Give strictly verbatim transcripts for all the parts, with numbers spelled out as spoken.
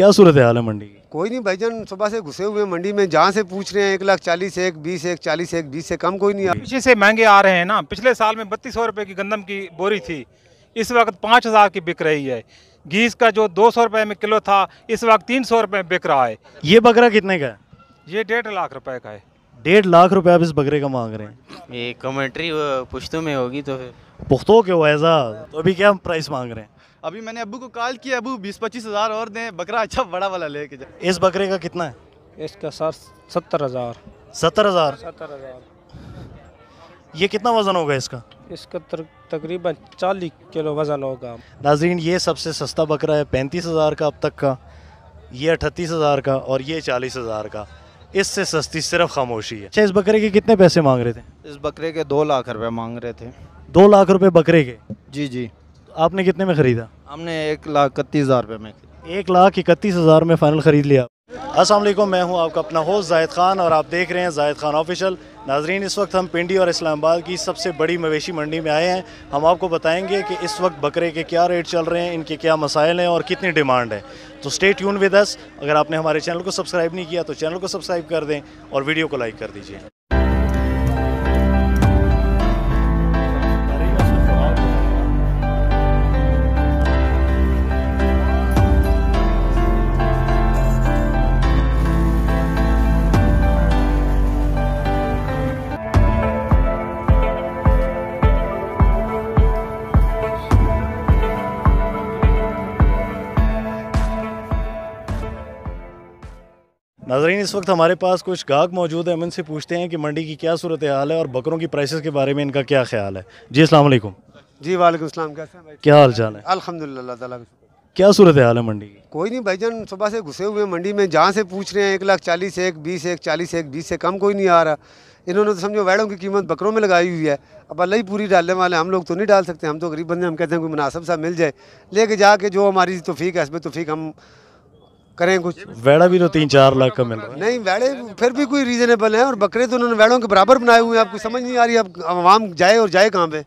क्या सूरत हाल है मंडी की? कोई नहीं भाईजान, सुबह से घुसे हुए मंडी में, जहाँ से पूछ रहे हैं एक लाख चालीस, एक बीस, एक चालीस, एक बीस से कम कोई नहीं। पीछे से महंगे आ रहे हैं ना, पिछले साल में बत्तीस सौ रुपये की गंदम की बोरी थी, इस वक्त पाँच हज़ार की बिक रही है। घीस का जो दो सौ रुपये में किलो था, इस वक्त तीन सौ रुपये में बिक रहा है। ये बकरा कितने का है? ये डेढ़ लाख रुपये का है। डेढ़ लाख रुपये आप इस बकरे का मांग रहे हैं? ये कमेंट्री पुश्तो में होगी तो पुख्तो के वैसा। तो अभी क्या प्राइस मांग रहे हैं? अभी मैंने अबू को कॉल किया, अबू बीस पच्चीस हज़ार और दें, बकरा अच्छा बड़ा वाला लेके जा। इस बकरे का कितना है? इसका सर सत्तर हज़ार। सत्तर हज़ार सत्तर हज़ार ये कितना वज़न होगा इसका? इसका तकरीबन चालीस किलो वज़न होगा। नाज़रीन, ये सबसे सस्ता बकरा है पैंतीस हज़ार का अब तक का, ये अठतीस हज़ार का और ये चालीस हज़ार का। इससे सस्ती सिर्फ खामोशी है। अच्छा, इस बकरे के कितने पैसे मांग रहे थे? इस बकरे के दो लाख रुपये मांग रहे थे। दो लाख रुपये बकरे के? जी जी। आपने कितने में खरीदा? हमने एक लाख इकतीस हज़ार रुपये में। एक लाख इकतीस हज़ार में फाइनल ख़रीद लिया। अस्सलाम वालेकुम, मैं हूं आपका अपना होस्ट जाहिद खान और आप देख रहे हैं जाहिद खान ऑफिशियल। नाजरीन, इस वक्त हम पिंडी और इस्लामाबाद की सबसे बड़ी मवेशी मंडी में आए हैं। हम आपको बताएंगे कि इस वक्त बकरे के क्या रेट चल रहे हैं, इनके क्या मसाइल हैं और कितनी डिमांड है। तो स्टे ट्यून विद अस। अगर आपने हमारे चैनल को सब्सक्राइब नहीं किया तो चैनल को सब्सक्राइब कर दें और वीडियो को लाइक कर दीजिए। नाजरीन, इस वक्त हमारे पास कुछ गाहक मौजूद है, हम इनसे पूछते हैं कि मंडी की क्या सूरत हाल है और बकरों की प्राइसेस के बारे में इनका क्या ख्याल है। जी अस्सलाम वालेकुम। जी वालेकुम सलाम। कैसे हैं भाई? क्या हाल चाल है? अल्हम्दुलिल्लाह ताला। क्या सूरत हाल है मंडी की? कोई नहीं भाईजान, सुबह से घुसे हुए मंडी में, जहाँ से पूछ रहे हैं एक लाख चालीस, एक बीस, एक चालीस, एक बीस से कम कोई नहीं आ रहा। इन्होंने तो समझो वैड़ों की कीमत बकरों में लगाई हुई है। अब अल्लाह ही पूरी डालने वाले, हम लोग तो नहीं डाल सकते, हम तो गरीब बंदे, हम कहते हैं कोई मुनासिब सा मिल जाए, लेके जाके जो हमारी तौफीक है इसमें तौफीक हम करें कुछ। वैड़ा भी तो तीन चार लाख का मिल रहा है। नहीं, वैड़े फिर भी कोई रीजनेबल है और बकरे तो उन्होंने वैड़ों के बराबर बनाए हुए हैं। आपको समझ नहीं आ रही, अब आवाम जाए और जाए कहाँ पे।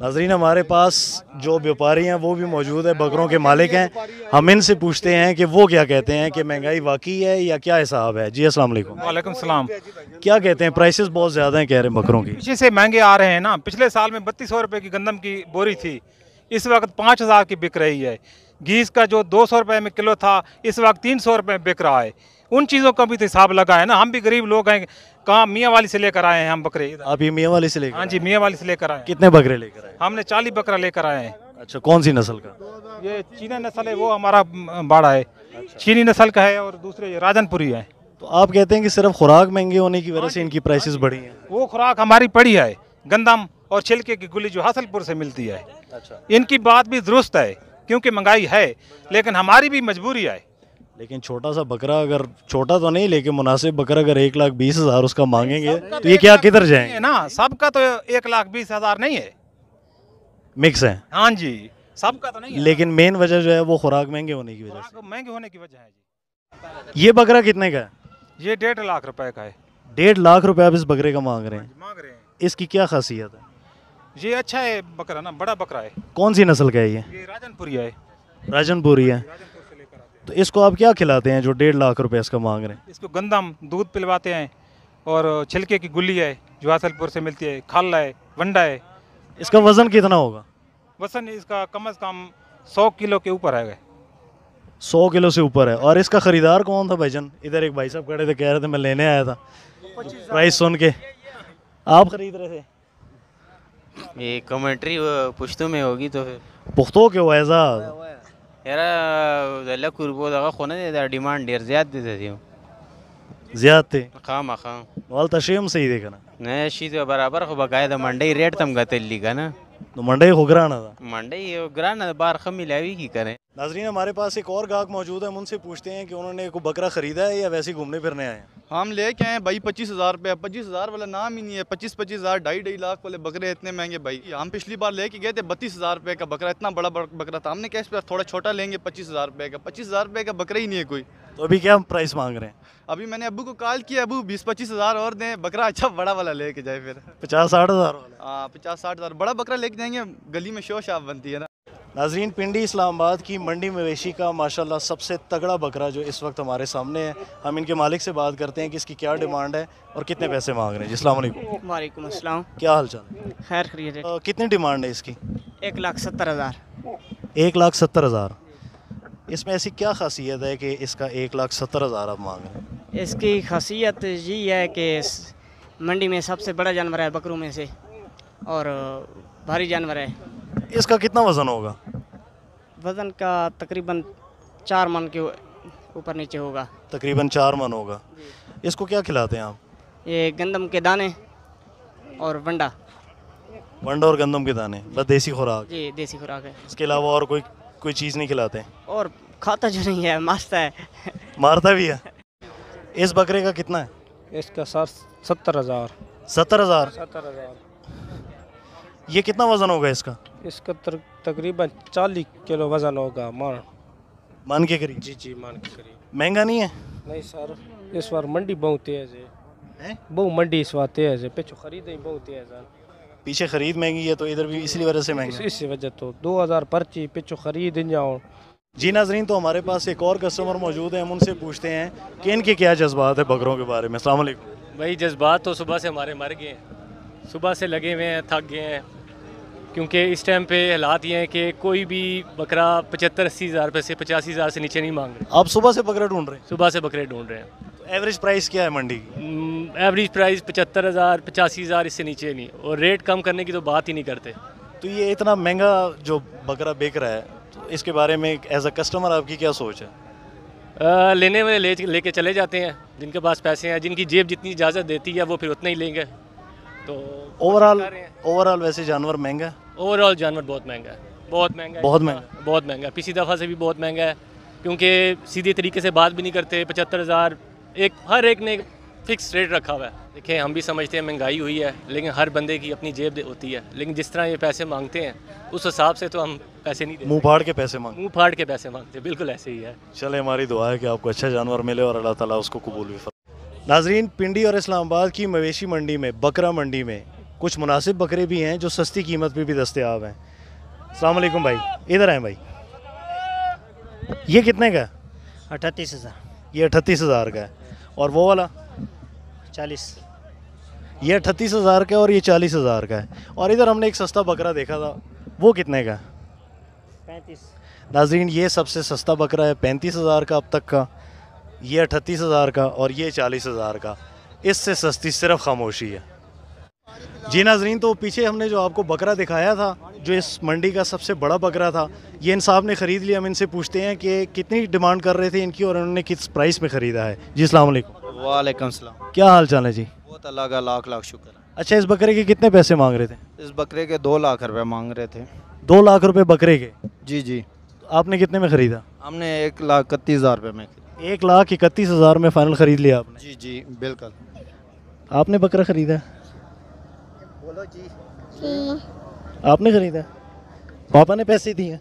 नाजरीन, हमारे पास जो व्यापारी हैं वो भी मौजूद है, बकरों के मालिक हैं। हम इनसे पूछते हैं कि वो क्या कहते हैं कि महंगाई वाकई है या क्या हिसाब है। जी अस्सलाम वालेकुम। वालेकुम सलाम। क्या कहते हैं? प्राइसेस बहुत ज़्यादा हैं कह रहे हैं बकरों की? पीछे से महंगे आ रहे हैं ना, पिछले साल में बत्तीस सौ रुपये की गंदम की बोरी थी, इस वक्त पाँच हज़ार की बिक रही है। घीस का जो दो सौ रुपये में किलो था, इस वक्त तीन सौ रुपये में बिक रहा है। उन चीज़ों का भी तो हिसाब लगा है ना, हम भी गरीब लोग हैं। कहाँ मियांवाली से लेकर आए हैं हम बकरे। आप ये मियांवाली से लेकर? हाँ जी, मियांवाली से लेकर आए। कितने बकरे लेकर आए? हमने चालीस बकरा लेकर आए हैं। अच्छा, कौन सी नस्ल का? ये चीनी नस्ल है, वो हमारा बाड़ा है। अच्छा। चीनी नस्ल का है और दूसरे राजनपुरी है। तो आप कहते हैं कि सिर्फ खुराक महंगी होने की वजह से इनकी प्राइसेस बढ़ी हैं? वो खुराक हमारी पड़ी है, गंदम और छिलके की गुली जो हासलपुर से मिलती है। अच्छा। इनकी बात भी दुरुस्त है क्योंकि महंगाई है, लेकिन हमारी भी मजबूरी है। लेकिन छोटा सा बकरा, अगर छोटा तो नहीं लेकिन मुनासिब बकरा अगर एक लाख बीस हज़ार उसका मांगेंगे तो ये क्या किधर जाएंगे ना? सबका तो एक लाख बीस हज़ार नहीं है, मिक्स है। हाँ जी, सबका तो नहीं है, लेकिन मेन वजह जो है वो खुराक महंगे होने की वजह से। महंगे होने की वजह है। ये बकरा कितने का है? ये डेढ़ लाख रुपये का है। डेढ़ लाख रुपये आप इस बकरे का मांग रहे हैं? मांग रहे हैं। इसकी क्या खासियत है? ये अच्छा है बकरा ना, बड़ा बकरा है। कौन सी नस्ल का है ये? ये राजनपुरी है। राजनपुरी है। तो इसको आप क्या खिलाते हैं जो डेढ़ लाख रुपए इसका मांग रहे हैं? इसको गंदम दूध पिलवाते हैं और छिलके की गुल्ली है जो हासलपुर से मिलती है, खाला है, वंडा है। इसका वजन कितना होगा? वजन इसका कम से कम सौ किलो के ऊपर है। सौ किलो से ऊपर है। और इसका खरीदार कौन था भाईजान? इधर एक भाई साहब खड़े थे, कह रहे थे मैं लेने आया था। प्राइस सुन के आप खरीद रहे थे? ये कमेंट्री पुश्तो में होगी तो पुख्तो के वैसा। यार कुर्बो दगा खोने दे डिमांड देर ज्यादा दे दियो ज्यादा खाम खाम वाल तशेम सही देखना नहीं शीत बराबर को बकायदा मंडी रेट तम गतेली का ना तो मंडी को ग्राना था मंडी ये ग्राना बार खम मिलावी की करें। नाजरीन, हमारे पास एक और गाहक मौजूद है, हम उनसे पूछते हैं कि उन्होंने कोई बकरा खरीदा है या वैसे घूमने फिरने आए हैं? हम लेके आए भाई पच्चीस हज़ार रुपये। पच्चीस हज़ार वाला नाम ही नहीं है, पच्चीस पच्चीस हज़ार ढाई ढाई लाख वाले बकरे इतने महंगे भाई। हम पिछली बार लेके गए थे बत्तीस हज़ार रुपये का बकरा, इतना बड़ा बकरा था। हमने कैश पे थोड़ा छोटा लेंगे पच्चीस हज़ार रुपये का। पच्चीस हज़ार रुपये का बकरा ही नहीं है कोई। तो अभी क्या प्राइस मांग रहे हैं? अभी मैंने अबू को कॉल किया, अबू बीस पच्चीस हज़ार और दें, बकरा अच्छा बड़ा वाला लेके जाए। फिर पचास साठ हज़ार? हाँ, पचास साठ हज़ार बड़ा बकरा लेके जाएंगे, गली में शोर शराब बनती है ना। नाजरीन, पिंडी इस्लामाबाद की मंडी मवेशी का माशाल्लाह सबसे तगड़ा बकरा जो इस वक्त हमारे सामने है। हम इनके मालिक से बात करते हैं कि इसकी क्या डिमांड है और कितने पैसे मांग रहे हैं। अस्सलाम वालेकुम। वालेकुम अस्सलाम। क्या हाल चाल? खैर खैरियत है। कितनी डिमांड है इसकी? एक लाख सत्तर हज़ार। एक लाख सत्तर हज़ार। इसमें ऐसी क्या खासियत है कि इसका एक लाख सत्तर हज़ार आप मांग रहे हैं? इसकी खासियत ये है कि मंडी में सबसे बड़ा जानवर है बकरों में से और भारी जानवर है। इसका कितना वज़न होगा? वज़न का तकरीबन चार मन के ऊपर नीचे होगा। तकरीबन चार मन होगा। इसको क्या खिलाते हैं आप? ये गंदम के दाने और वंडा। वंडा और गंदम के दाने, बस देसी खुराक। जी देसी खुराक है। इसके अलावा और कोई कोई चीज़ नहीं खिलाते? और खाता जो नहीं है मारता है। मारता भी है। इस बकरे का कितना है? इसका सर सत्तर हज़ार। सत्तर हज़ार सत्तर हज़ार ये कितना वज़न होगा इसका? इसका तकरीबन चालीस किलो वज़न होगा। मान मान के करीब? जी जी मान के करीब। महंगा नहीं है? नहीं सर, इस बार मंडी बहुत तेज़ है। बहुत मंडी इस बार तेज़ है, पीछे खरीद ही बहुत तेज़ है। पीछे खरीद महंगी है तो इधर भी इसलिए वजह से महंगी। इसी वजह तो दो हज़ार पर्ची पीछे खरीद जाओ। जी नाजरीन, तो हमारे पास एक और कस्टमर मौजूद है, हम उनसे पूछते हैं कि इनके क्या जज्बात है बकरों के बारे में। अस्सलाम वालेकुम। भाई जज्बात तो सुबह से हमारे मर गए हैं, सुबह से लगे हुए हैं, थक गए हैं, क्योंकि इस टाइम पे हालात ये हैं कि कोई भी बकरा पचहत्तर अस्सी हज़ार रुपये से पचासी हज़ार से नीचे नहीं मांग रहे। आप सुबह से बकरा ढूंढ रहे हैं? सुबह से बकरे ढूंढ रहे हैं। तो एवरेज प्राइस क्या है मंडी की? एवरेज प्राइस पचहत्तर हज़ार पचासी हज़ार, इससे नीचे नहीं, और रेट कम करने की तो बात ही नहीं करते। तो ये इतना महंगा जो बकरा बेच रहा है, तो इसके बारे में एज अ कस्टमर आपकी क्या सोच है? आ, लेने वाले ले लेके चले जाते हैं, जिनके पास पैसे हैं, जिनकी जेब जितनी इजाज़त देती है वो फिर उतना ही लेंगे। तो ओवरऑल ओवरऑल वैसे जानवर महंगा है? ओवरऑल जानवर बहुत महंगा है, बहुत महंगा बहुत महंगा बहुत महंगा है। पिछली दफ़ा से भी बहुत महंगा है, क्योंकि सीधे तरीके से बात भी नहीं करते। पचहत्तर हज़ार एक हर एक ने फिक्स रेट रखा हुआ है। देखिए, हम भी समझते हैं महंगाई हुई है, लेकिन हर बंदे की अपनी जेब होती है, लेकिन जिस तरह ये पैसे मांगते हैं उस हिसाब से तो हम पैसे नहीं देते। मुँह फाड़ के पैसे मांग मुँह फाड़ के पैसे मांगते, बिल्कुल ऐसे ही है। चले, हमारी दुआ है कि आपको अच्छा जानवर मिले और अल्लाह ताला उसको कबूल भी। नाजरीन, पिंडी और इस्लामाबाद की मवेशी मंडी में, बकरा मंडी में कुछ मुनासिब बकरे भी हैं जो सस्ती कीमत पे भी दस्तयाब हैं। अस्सलाम वालेकुम भाई, इधर आएँ भाई। ये कितने का? अट्ठतीस हज़ार। ये अट्ठतीस हज़ार का है। और वो वाला? चालीस। ये अट्ठतीस हज़ार का और ये चालीस हज़ार का है। और इधर हमने एक सस्ता बकरा देखा था, वो कितने का? पैंतीस। नाजरीन, ये सबसे सस्ता बकरा है पैंतीस हज़ार का अब तक का, ये अट्ठतीस हज़ार का और ये चालीस हज़ार का। इससे सस्ती सिर्फ खामोशी है। जी नाजरीन, तो पीछे हमने जो आपको बकरा दिखाया था जो इस मंडी का सबसे बड़ा बकरा था, ये इन साहब ने ख़रीद लिया। हम इनसे पूछते हैं कि कितनी डिमांड कर रहे थे इनकी और उन्होंने किस प्राइस में ख़रीदा है। जी अस्सलाम वालेकुम। वालेकुम सलाम। क्या हाल चाल है जी? बहुत अल्लाह का लाख लाख शुक्र। अच्छा, इस बकरे के कितने पैसे मांग रहे थे? इस बकरे के दो लाख रुपये मांग रहे थे। दो लाख रुपये बकरे के? जी जी। आपने कितने में ख़रीदा? हमने एक लाख इकतीस हज़ार रुपये में। एक लाख इकतीस हज़ार में फ़ाइनल ख़रीद लिया आपने? जी जी बिल्कुल। आपने बकरा ख़रीदा? बोलो जी। आपने ख़रीदा? पापा ने पैसे दिए?